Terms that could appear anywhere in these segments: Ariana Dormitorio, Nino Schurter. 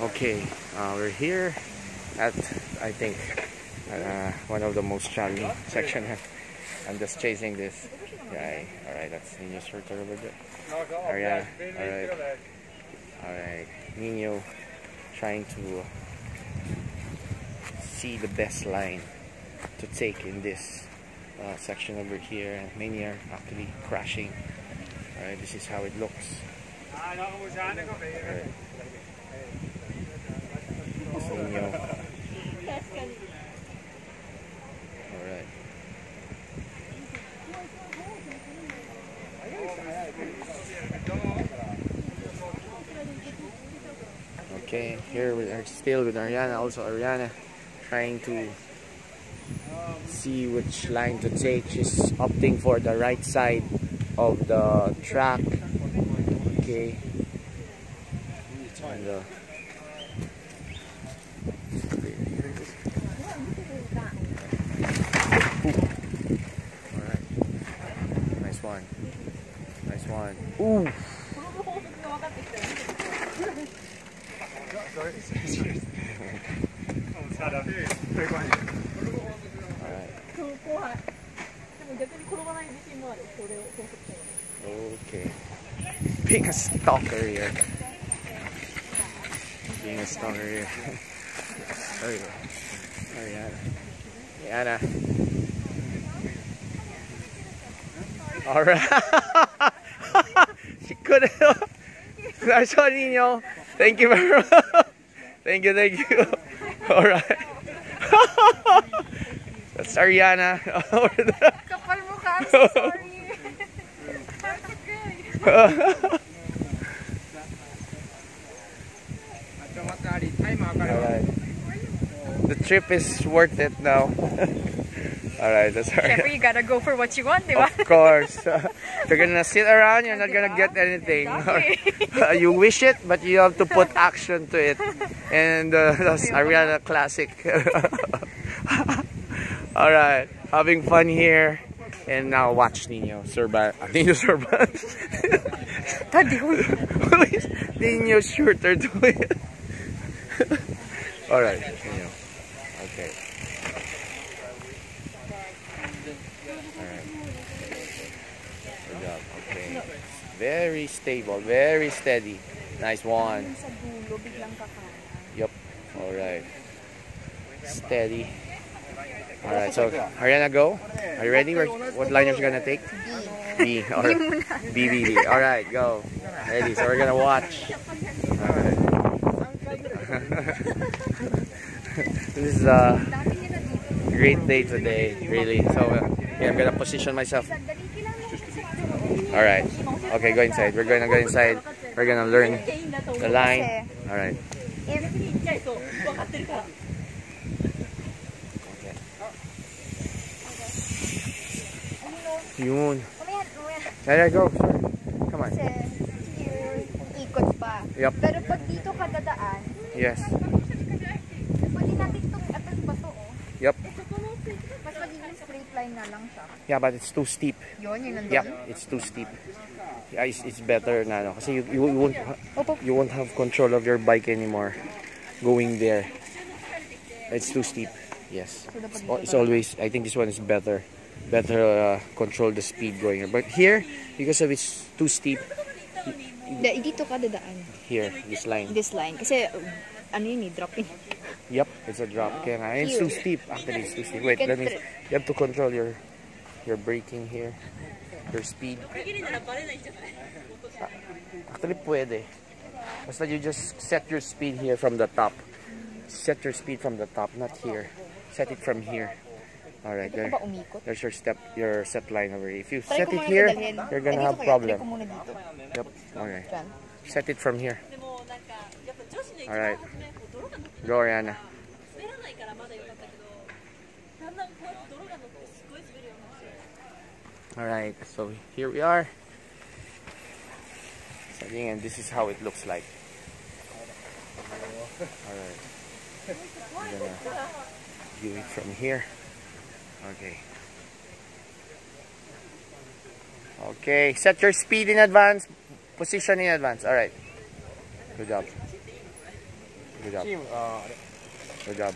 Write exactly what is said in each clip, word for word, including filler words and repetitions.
Okay, uh, we're here at, I think, uh, one of the most challenging section. I'm just chasing this guy. Alright, that's Nino Schurter over there. Ariana, alright. Alright, Nino trying to see the best line to take in this uh, section over here, and many are actually crashing. Alright, this is how it looks. Alright. Alright. Okay, here we are still with Ariana, also Ariana trying to see which line to take. She's opting for the right side of the track. Okay. And, uh, One. Nice one. Ooh! Alright. Okay. Being a stalker here. Being a stalker here. There you go. Ariana. Ariana. Alright, she couldn't. I saw Nino. Thank you very much. Thank you, thank you. Alright. That's Ariana. Kapal mo ka, I'm so sorry. That's okay. Alright. The trip is worth it now. Alright, that's all right. You gotta go for what you want, right? Of course. Uh, you're gonna sit around, you're not gonna get anything. Exactly. uh, you wish it, but you have to put action to it. And uh, that's Ariana classic. Alright, having fun here. And now watch Nino Surban. Nino Surban. Nino Schurter doing it. Alright, Nino. Okay. Okay. Very stable, very steady. Nice one. Yep. All right. Steady. All right. So Ariana, go. Are you ready? What line are you gonna take? B. B. All right. B. B. B. All right. Go. Ready. So we're gonna watch. All right. This is a great day today, really. So uh, yeah, I'm gonna position myself. Alright. Okay, go inside. We're gonna go inside. We're gonna learn the line. Alright. Yun. There you go. Come on. Yep. Pero pag dito ka dadaan. Yes. Yep. Yeah, but it's too steep. Yeah, it's too steep. Yeah, it's, it's better na, no? Kasi you, you, you, won't, you won't have control of your bike anymore going there. It's too steep. Yes. It's, it's always, I think this one is better. Better uh, control the speed going here. But here, because of it's too steep. Dito ka dadaan. Here, this line. This line. Kasi, ano yun eh, dropping. Yep, it's a drop. Okay, it's too steep. Actually, it's too steep. Wait, let me. You have to control your your braking here, your speed. Actually, pwede. Basta you just set your speed here from the top. Set your speed from the top, not here. Set it from here. All right, there. There's your step, your set line over here. If you set it here, you're gonna have problem. Yep. Okay. Set it from here. All right. Go, Ariana. Alright, so here we are. And this is how it looks like. Alright. I'm gonna view it from here. Okay. Okay, set your speed in advance. Position in advance. Alright. Good job. Good job. Good job.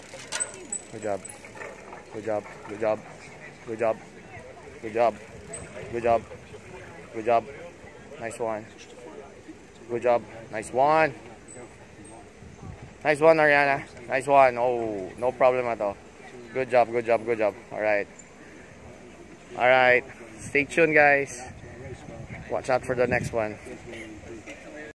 Good job. Good job. Good job. Good job. Good job. Good job. Good job. Nice one. Good job. Nice one. Nice one, Ariana. Nice one. Oh, no problem at all. Good job. Good job. Good job. All right. All right. Stay tuned, guys. Watch out for the next one.